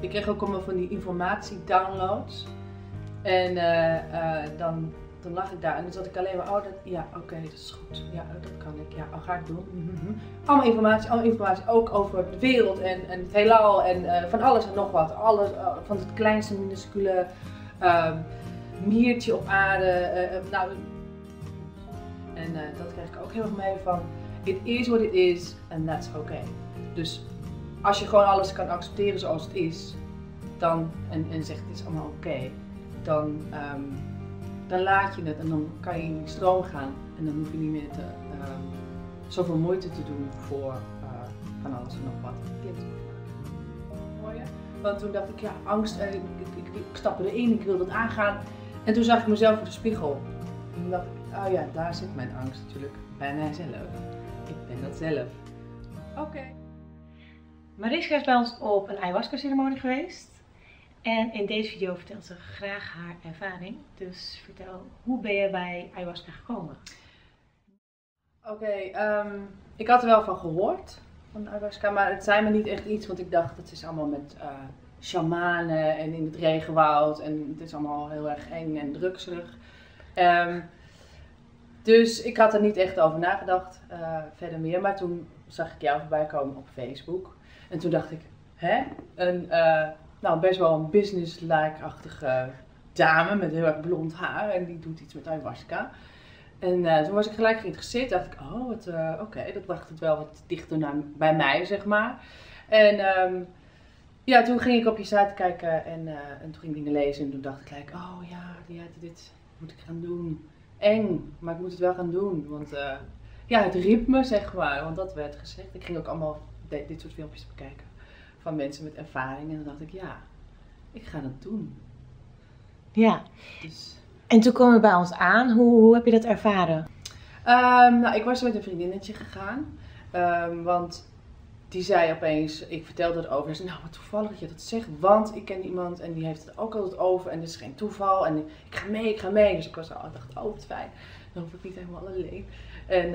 Ik kreeg ook allemaal van die informatie-downloads. En dan lag ik daar en dan zat ik alleen maar, oh dat, ja oké, dat is goed, ja dat kan ik, ja al ga ik doen. Allemaal informatie, ook over de wereld en het heelal en van alles en nog wat. Alles, van het kleinste minuscule miertje op aarde. Dat kreeg ik ook heel erg mee van, it is what it is and that's okay. Dus als je gewoon alles kan accepteren zoals het is, dan, en zegt het is allemaal oké, dan laat je het en dan kan je in die stroom gaan en dan hoef je niet meer zoveel moeite te doen voor van alles en nog wat. Want toen dacht ik, ja, angst, ik stap erin, ik wil dat aangaan. En toen zag ik mezelf in de spiegel. En toen dacht ik, oh ja, daar zit mijn angst natuurlijk bij mijzelf. Ik ben dat zelf. Oké. Mariska is bij ons op een ayahuasca-ceremonie geweest. En in deze video vertelt ze graag haar ervaring. Dus vertel, hoe ben je bij ayahuasca gekomen? Oké, ik had er wel van gehoord, van ayahuasca, maar het zei me niet echt iets. Want ik dacht, het is allemaal met shamanen en in het regenwoud. En het is allemaal heel erg eng en drukserig. Dus ik had er niet echt over nagedacht, verder meer. Maar toen zag ik jou voorbij komen op Facebook. En toen dacht ik, hè? Nou, best wel een business-like-achtige dame met heel erg blond haar en die doet iets met ayahuasca. En toen was ik gelijk geïnteresseerd, dacht ik, oh, oké, dat bracht het wel wat dichter bij mij, zeg maar. En ja, toen ging ik op je site kijken en toen ging ik dingen lezen en toen dacht ik gelijk, oh ja, dit moet ik gaan doen. Eng, maar ik moet het wel gaan doen, want ja, het riep me, zeg maar, want dat werd gezegd. Ik ging ook allemaal dit soort filmpjes bekijken van mensen met ervaring en dan dacht ik, ja, ik ga dat doen. Ja, dus. En toen kwam je bij ons aan, hoe heb je dat ervaren? Nou, ik was met een vriendinnetje gegaan, want die zei opeens, ik vertelde het over, en ze zei, nou wat toevallig dat je dat zegt, want ik ken iemand en die heeft het ook altijd over en dit is geen toeval en ik ga mee. Dus ik was al, dacht, oh wat fijn, dan hoef ik niet helemaal alleen. En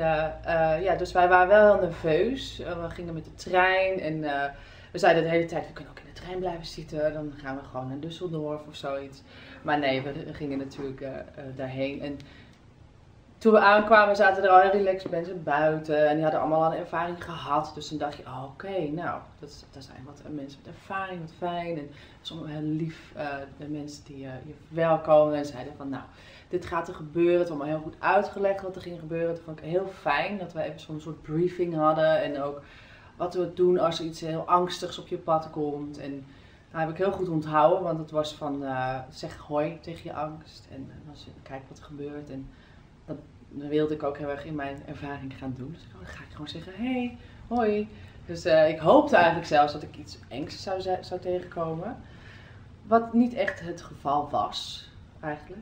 ja, dus wij waren wel heel nerveus, we gingen met de trein en... we zeiden de hele tijd, we kunnen ook in de trein blijven zitten, dan gaan we gewoon naar Düsseldorf of zoiets. Maar nee, we gingen natuurlijk daarheen. En toen we aankwamen zaten er al heel relaxed mensen buiten en die hadden allemaal al een ervaring gehad. Dus dan dacht je, oh, oké, nou, dat zijn wat mensen met ervaring, wat fijn. En sommige heel lief de mensen die je verwelkomen en zeiden van, nou, dit gaat er gebeuren. Het was allemaal heel goed uitgelegd wat er ging gebeuren. Dat vond ik heel fijn dat we even zo'n soort briefing hadden en ook... wat we doen als er iets heel angstigs op je pad komt. En dat heb ik heel goed onthouden, want het was van zeg hoi tegen je angst en kijk wat er gebeurt. En dat wilde ik ook heel erg in mijn ervaring gaan doen. Dus dan ga ik gewoon zeggen hey, hoi. Dus ik hoopte eigenlijk zelfs dat ik iets engs zou tegenkomen. Wat niet echt het geval was, eigenlijk.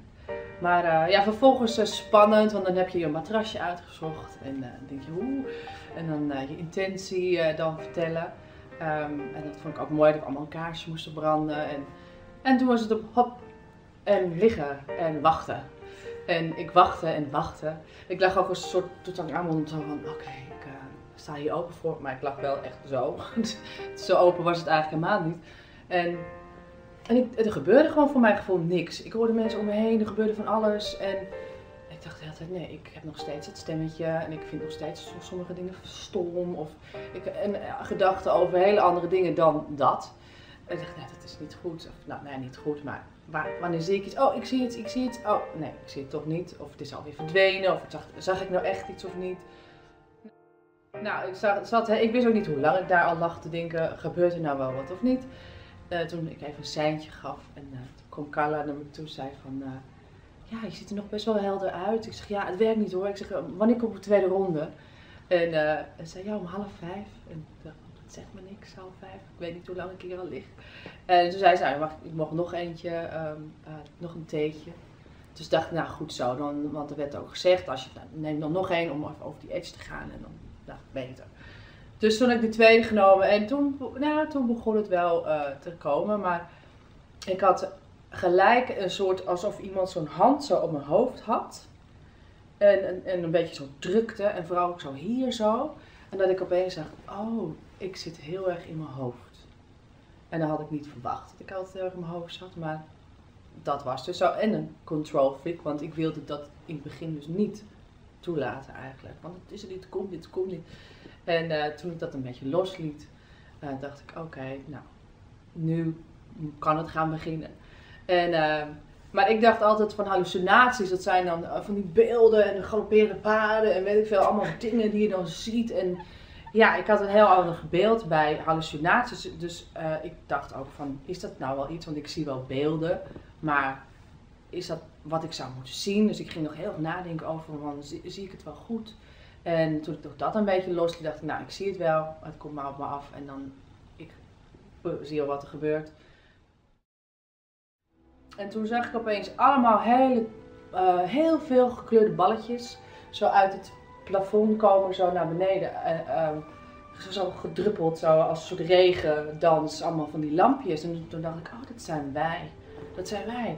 Maar ja, vervolgens spannend, want dan heb je je matrasje uitgezocht en dan denk je hoe. En dan je intentie dan vertellen. En dat vond ik ook mooi, dat we allemaal een kaarsje moesten branden. En toen was het op hop en liggen en wachten. En ik wachtte en wachtte. Ik lag ook een soort tot aan mijn zo van oké, ik sta hier open voor. Maar ik lag wel echt zo. Zo open was het eigenlijk helemaal niet. En er gebeurde gewoon voor mijn gevoel niks. Ik hoorde mensen om me heen, er gebeurde van alles. En ik dacht de hele tijd, nee, ik heb nog steeds het stemmetje. En ik vind nog steeds sommige dingen stom. Of gedachten over hele andere dingen dan dat. En ik dacht, nee, dat is niet goed. Of, nou, nee, niet goed, maar wanneer zie ik iets? Oh, ik zie iets. Oh, nee, ik zie het toch niet. Of het is alweer verdwenen. Of zag ik nou echt iets of niet? Nou, ik wist ook niet hoe lang ik daar al lag te denken. Gebeurt er nou wel wat of niet? Toen ik even een seintje gaf en toen kwam Carla naar me toe en zei van ja, je ziet er nog best wel helder uit. Ik zeg ja, het werkt niet hoor. Ik zeg wanneer komt de tweede ronde? En ze zei ja, om 4:30. En ik dacht, dat zegt me niks, 4:30. Ik weet niet hoe lang ik hier al lig. En toen zei ze, nou, ik mocht nog eentje, nog een theetje. Dus dacht ik, nou goed zo, dan, want er werd ook gezegd, als je, nou, neem dan nog één om over die edge te gaan en dan dacht ik beter. Dus toen heb ik de tweede genomen en toen begon het wel te komen, maar ik had gelijk een soort alsof iemand zo'n hand zo op mijn hoofd had en een beetje zo drukte en vooral ook zo hier zo en dat ik opeens dacht, oh, ik zit heel erg in mijn hoofd. En dat had ik niet verwacht dat ik altijd heel erg omhoog zat, maar dat was dus zo. En een control freak, want ik wilde dat in het begin dus niet toelaten eigenlijk. Want het is er niet, komt dit, komt niet. En toen ik dat een beetje losliet, dacht ik oké, nou, nu kan het gaan beginnen. En, maar ik dacht altijd van hallucinaties, dat zijn dan van die beelden en galopperende paarden en weet ik veel, allemaal dingen die je dan ziet. En ja, ik had een heel ander beeld bij hallucinaties, dus ik dacht ook van, is dat nou wel iets? Want ik zie wel beelden, maar is dat wat ik zou moeten zien? Dus ik ging nog heel erg nadenken over, van, zie ik het wel goed? En toen ik toch dat een beetje losliet, dacht ik, nou, ik zie het wel, het komt maar op me af en dan zie al wat er gebeurt. En toen zag ik opeens allemaal heel veel gekleurde balletjes zo uit het plafond komen, zo naar beneden. Zo gedruppeld, zo als een soort regendans, allemaal van die lampjes. En toen dacht ik, oh, dat zijn wij. Dat zijn wij.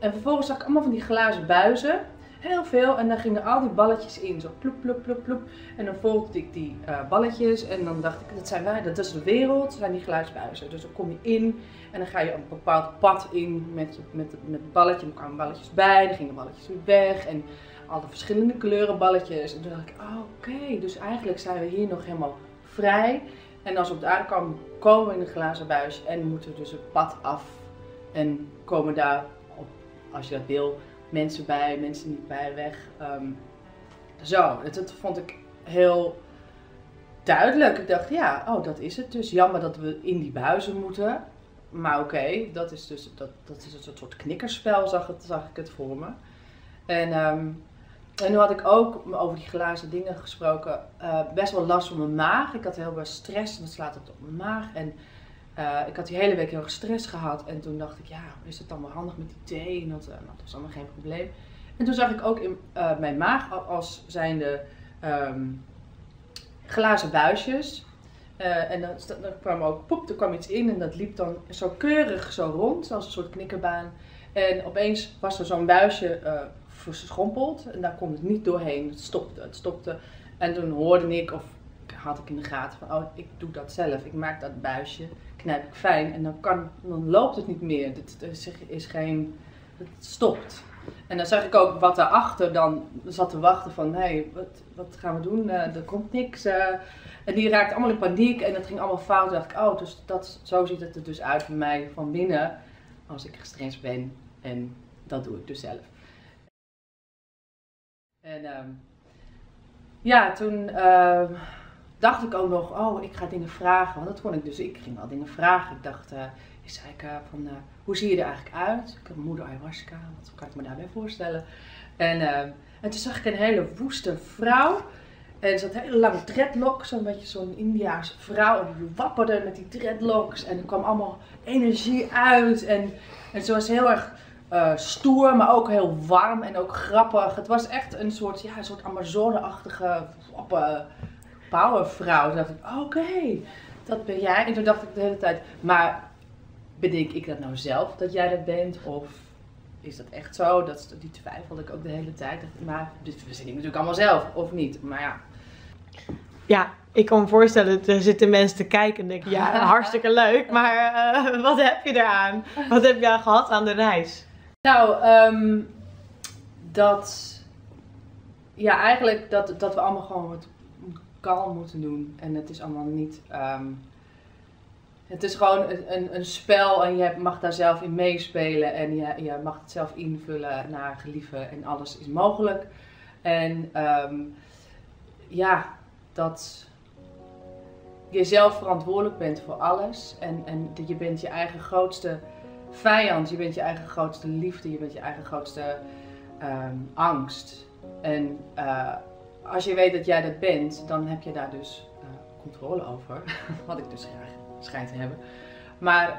En vervolgens zag ik allemaal van die glazen buizen. Heel veel. En dan gingen al die balletjes in. Zo ploep, ploep, ploep, ploep. En dan volgde ik die balletjes. En dan dacht ik, dat zijn wij. Dat is de wereld. Dat zijn die geluidsbuizen. Dus dan kom je in. En dan ga je een bepaald pad in met balletje. Er kwamen balletjes bij. Dan gingen balletjes weer weg. En alle verschillende kleuren balletjes. En toen dacht ik, oké. Dus eigenlijk zijn we hier nog helemaal vrij. En als we op de aarde komen, komen we in een glazen buis. En moeten we dus het pad af. En komen daar, op, als je dat wil, mensen bij, mensen niet bij, weg. Zo, dat vond ik heel duidelijk. Ik dacht, ja, oh, dat is het dus. Jammer dat we in die buizen moeten. Maar oké, dat is dus dat is een soort knikkerspel, zag ik het voor me. En nu had ik ook over die glazen dingen gesproken. Best wel last van mijn maag. Ik had heel veel stress en dat slaat het op mijn maag. En ik had die hele week heel erg stress gehad en toen dacht ik, ja, is dat dan wel handig met die thee? En dat was allemaal geen probleem. En toen zag ik ook in mijn maag als zijnde glazen buisjes. En dan kwam ook, poep, er kwam iets in en dat liep dan zo keurig zo rond, zoals een soort knikkerbaan. En opeens was er zo'n buisje verschrompeld en daar kon het niet doorheen, het stopte. En toen hoorde ik, of had ik in de gaten van, oh, ik doe dat zelf, ik maak dat buisje. Knijp ik fijn en dan loopt het niet meer. Het stopt. En dan zag ik ook wat daarachter dan zat te wachten van, hey, wat gaan we doen? Er komt niks. En die raakte allemaal in paniek en dat ging allemaal fout. Toen dacht ik, oh, dus zo ziet het er dus uit voor mij van binnen als ik gestrest ben. En dat doe ik dus zelf. En ja, toen dacht ik ook nog, oh, ik ga dingen vragen, want dat kon ik dus. Ik ging wel dingen vragen. Ik dacht, hoe zie je er eigenlijk uit? Ik heb moeder ayahuasca, wat kan ik me daarbij voorstellen? En toen zag ik een hele woeste vrouw. En ze had een hele lange dreadlocks, zo'n beetje zo'n Indiaanse vrouw. En die wapperde met die dreadlocks en er kwam allemaal energie uit. En ze was heel erg stoer, maar ook heel warm en ook grappig. Het was echt een soort, ja, een soort Amazone-achtige powervrouw. Toen dacht ik, oké, dat ben jij. En toen dacht ik de hele tijd, maar bedenk ik dat nou zelf dat jij dat bent? Of is dat echt zo? Die twijfelde ik ook de hele tijd. Maar dit verzin ik natuurlijk allemaal zelf, of niet? Maar ja. Ja, ik kan me voorstellen, er zitten mensen te kijken en denken, ja, hartstikke leuk. Maar wat heb je eraan? Wat heb je gehad aan de reis? Nou, ja, eigenlijk dat we allemaal gewoon wat kalm moeten doen en het is allemaal niet, het is gewoon een spel en je mag daar zelf in meespelen en je mag het zelf invullen naar gelieven en alles is mogelijk. En ja, dat je zelf verantwoordelijk bent voor alles en dat je bent je eigen grootste vijand, je bent je eigen grootste liefde, je bent je eigen grootste angst. En als je weet dat jij dat bent, dan heb je daar dus controle over, wat ik dus graag schijn te hebben. Maar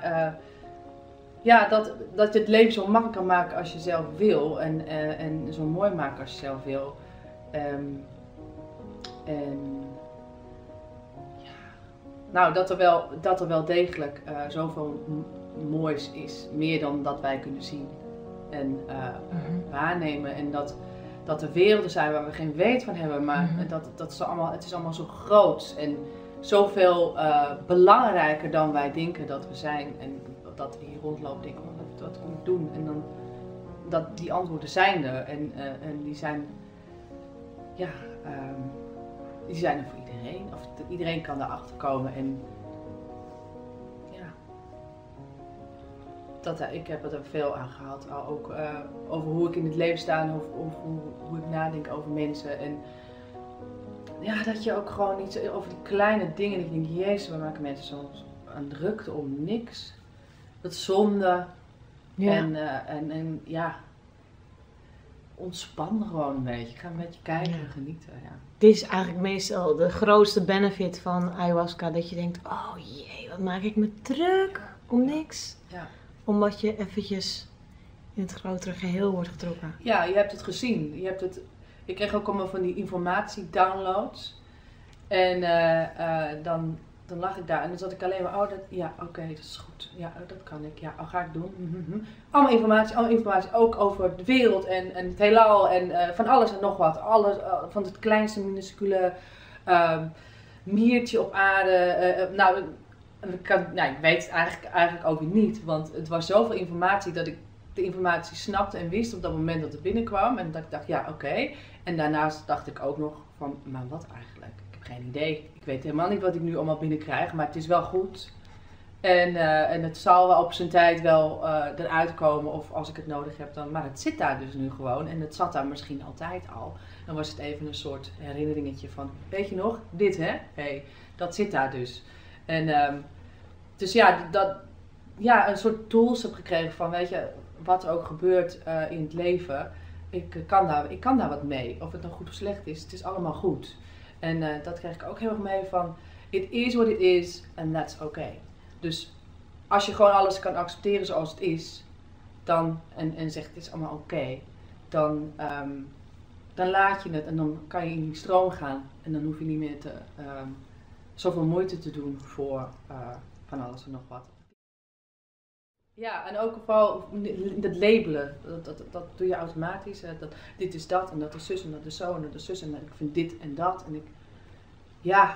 ja, dat je het leven zo makkelijk kan maken als je zelf wil en zo mooi maken als je zelf wil. En ja, nou, dat er wel degelijk zoveel moois is, meer dan dat wij kunnen zien en waarnemen en dat er werelden zijn waar we geen weet van hebben, maar het is allemaal zo groot en zoveel belangrijker dan wij denken dat we zijn. En dat we hier rondlopen denken, wat moet ik doen? En dan, die antwoorden zijn er. En die zijn, ja, die zijn er voor iedereen. Of iedereen kan daarachter komen. En ja, ik heb er veel aan gehad. Ook over hoe ik in het leven sta en hoe ik nadenk over mensen. En, ja, dat je ook gewoon niet over die kleine dingen. Ik denk, jezus, waar maken mensen soms aan drukte om niks? Dat zonde. Ja. En ja, ontspan gewoon een beetje. Ga een beetje kijken en genieten. Ja. Dit is eigenlijk meestal de grootste benefit van ayahuasca. Dat je denkt, oh jee, wat maak ik me druk om niks. Ja. Omdat je eventjes in het grotere geheel wordt getrokken. Ja, je hebt het gezien. Je hebt het... Ik kreeg ook allemaal van die informatiedownloads. En dan lag ik daar en dan zat ik alleen maar, oh dat, ja oké, dat is goed. Ja, dat kan ik. Ja, ga ik doen. Allemaal informatie ook over de wereld en het heelal en van alles en nog wat. Alles, van het kleinste minuscule miertje op aarde. Nou, ik weet het eigenlijk ook niet, want het was zoveel informatie dat ik de informatie snapte en wist op dat moment dat het binnenkwam en dat ik dacht, ja oké. En daarnaast dacht ik ook nog van, maar wat eigenlijk? Ik heb geen idee. Ik weet helemaal niet wat ik nu allemaal binnenkrijg, maar het is wel goed. En het zal wel op zijn tijd wel eruit komen of als ik het nodig heb dan, maar het zit daar dus nu gewoon en het zat daar misschien altijd al. Dan was het even een soort herinneringetje van, weet je nog, dit hè? Hey, dat zit daar dus. En dus ja, een soort tools heb gekregen van, weet je, wat er ook gebeurt in het leven, ik kan daar wat mee. Of het nou goed of slecht is, het is allemaal goed. En dat krijg ik ook heel erg mee van, it is what it is and that's okay. Dus als je gewoon alles kan accepteren zoals het is, dan, en zegt het is allemaal oké, dan, dan laat je het en dan kan je in die stroom gaan. En dan hoef je niet meer te, zoveel moeite te doen voor van alles en nog wat. Ja, en ook vooral dat labelen, dat doe je automatisch. Dat, dit is dat en dat is zus en dat is zo en dat is zus en ik vind dit en dat. En ja,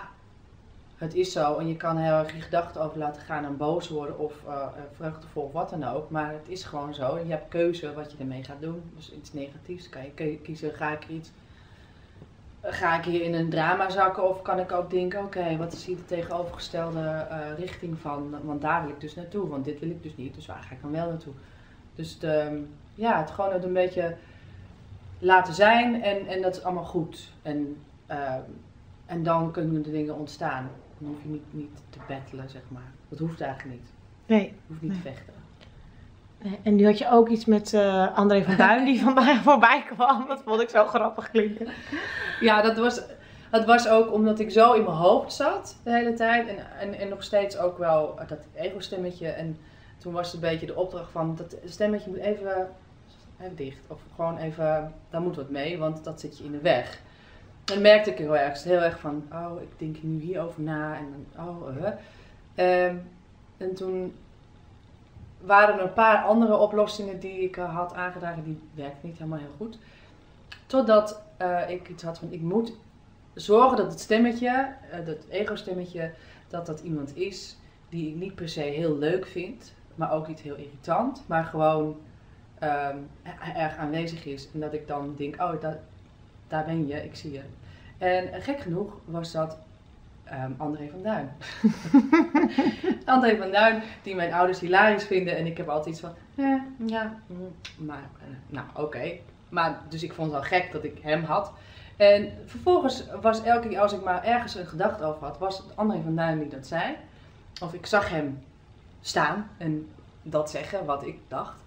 het is zo en je kan heel erg je gedachten over laten gaan en boos worden of vreugdevol of wat dan ook. Maar het is gewoon zo en je hebt keuze wat je ermee gaat doen. Dus iets negatiefs kan je kiezen, ga ik hier in een drama zakken of kan ik ook denken, oké, wat is hier de tegenovergestelde richting van, want daar wil ik dus naartoe, want dit wil ik dus niet, dus waar ga ik dan wel naartoe? Dus ja, het gewoon een beetje laten zijn en dat is allemaal goed. En dan kunnen de dingen ontstaan. Dan hoef je niet te battelen, zeg maar. Dat hoeft eigenlijk niet. Nee. Je hoeft niet te vechten. En nu had je ook iets met André van Duin die vandaag voorbij kwam. Dat vond ik zo grappig klinken. Ja, dat was ook omdat ik zo in mijn hoofd zat de hele tijd. En nog steeds ook wel dat ego-stemmetje. En toen was het een beetje de opdracht van dat stemmetje moet even dicht. Of gewoon even, daar moet wat mee, want dat zit je in de weg. En dan merkte ik heel erg van, oh, ik denk nu hierover na. En oh, en toen... waren er een paar andere oplossingen die ik had aangedragen, die werkten niet helemaal heel goed. Totdat ik iets had van, ik moet zorgen dat het stemmetje, dat ego-stemmetje, dat iemand is die ik niet per se heel leuk vind, maar ook niet heel irritant, maar gewoon erg aanwezig is. En dat ik dan denk, oh, daar ben je, ik zie je. En gek genoeg was dat... André van Duin. André van Duin, die mijn ouders hilarisch vinden en ik heb altijd iets van, maar, nou oké. Maar dus ik vond het wel gek dat ik hem had. En vervolgens was elke keer als ik maar ergens een gedachte over had, was het André van Duin die dat zei. Of ik zag hem staan en dat zeggen wat ik dacht.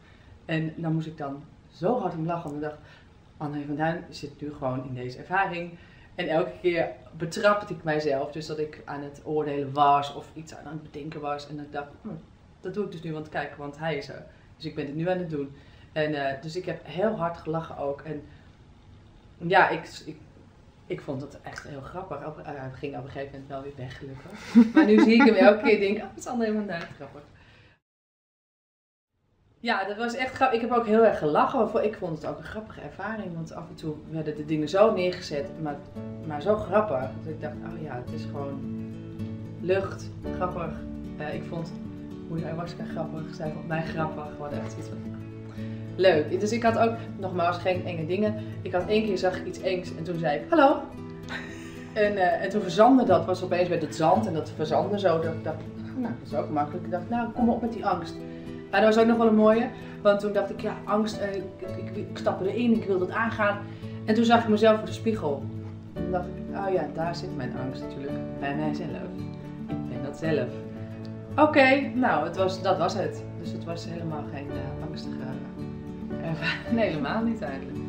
En dan moest ik dan zo hard om lachen en dacht, André van Duin zit nu gewoon in deze ervaring. En elke keer betrapte ik mijzelf, dus dat ik aan het oordelen was of iets aan het bedenken was. En dat ik dacht, dat doe ik dus nu, want kijk, want hij is er. Dus ik ben het nu aan het doen. En dus ik heb heel hard gelachen ook. En ja, ik vond het echt heel grappig. Hij ging op een gegeven moment wel weer weg, gelukkig. Maar nu zie ik hem elke keer denken, het is allemaal helemaal grappig. Ja, dat was echt grappig. Ik heb ook heel erg gelachen. Ik vond het ook een grappige ervaring, want af en toe werden de dingen zo neergezet, maar zo grappig. Dus ik dacht, oh ja, het is gewoon lucht, grappig. Ik vond moeder Ayahuasca grappig, zij vond mij grappig. Gewoon echt iets van leuk. Dus ik had ook, nogmaals, geen enge dingen. Ik had één keer, zag ik iets engs en toen zei ik, hallo. En toen verzandde dat, was opeens werd het zand en dat verzandde zo. Dat ik dacht, nou dat is ook makkelijk. Ik dacht, nou kom op met die angst. Maar dat was ook nog wel een mooie, want toen dacht ik, ja angst, ik stap erin, ik wil dat aangaan. En toen zag ik mezelf voor de spiegel. En toen dacht ik, oh ja, daar zit mijn angst natuurlijk, bij mijzelf. Ik ben dat zelf. Oké, nou dat was het. Dus het was helemaal geen angstige ervaring. Nee, helemaal niet eigenlijk.